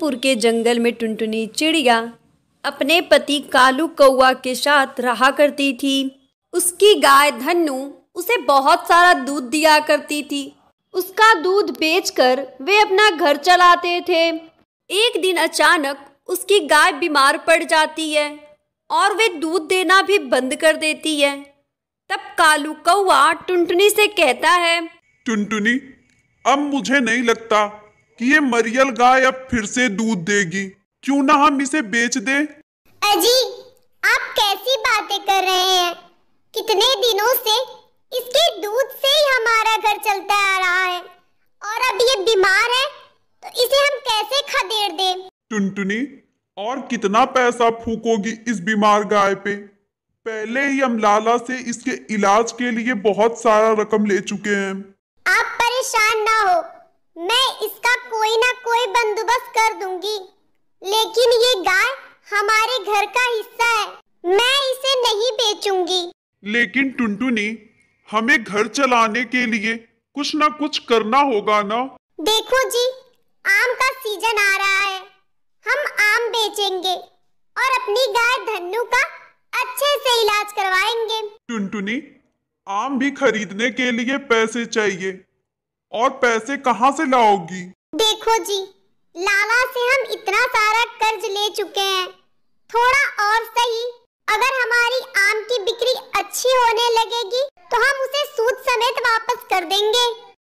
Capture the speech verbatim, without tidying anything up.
धर्मपुर के जंगल में टुनटुनी चिड़िया अपने पति कालू कौआ के साथ रहा करती थी। उसकी गाय धन्नू उसे बहुत सारा दूध दिया करती थी। उसका दूध बेचकर वे अपना घर चलाते थे। एक दिन अचानक उसकी गाय बीमार पड़ जाती है और वे दूध देना भी बंद कर देती है। तब कालू कौआ टुनटुनी से कहता है, टुनटुनी, अब मुझे नहीं लगता कि ये मरियल गाय अब फिर से दूध देगी। क्यों ना हम इसे बेच दें? अजी, आप कैसी बातें कर रहे हैं? कितने दिनों से इसके दूध से ही हमारा घर चलता आ रहा है और अब ये बीमार है तो इसे हम कैसे खदेड़ दें? टुनटुनी, और कितना पैसा फूकोगी इस बीमार गाय पे? पहले ही हम लाला से इसके इलाज के लिए बहुत सारा रकम ले चुके हैं। आप परेशान ना हो, मैं इसका कोई ना कोई बंदोबस्त कर दूंगी, लेकिन ये गाय हमारे घर का हिस्सा है, मैं इसे नहीं बेचूंगी। लेकिन टुनटुनी, हमें घर चलाने के लिए कुछ ना कुछ करना होगा ना। देखो जी, आम का सीजन आ रहा है, हम आम बेचेंगे और अपनी गाय धन्नू का अच्छे से इलाज करवाएंगे। टुनटुनी, आम भी खरीदने के लिए पैसे चाहिए, और पैसे कहाँ से लाओगी? देखो जी, लाला से हम इतना सारा कर्ज ले चुके हैं, थोड़ा और सही, अगर हमारी आम की बिक्री अच्छी होने लगेगी तो हम उसे सूद समेत वापस कर देंगे।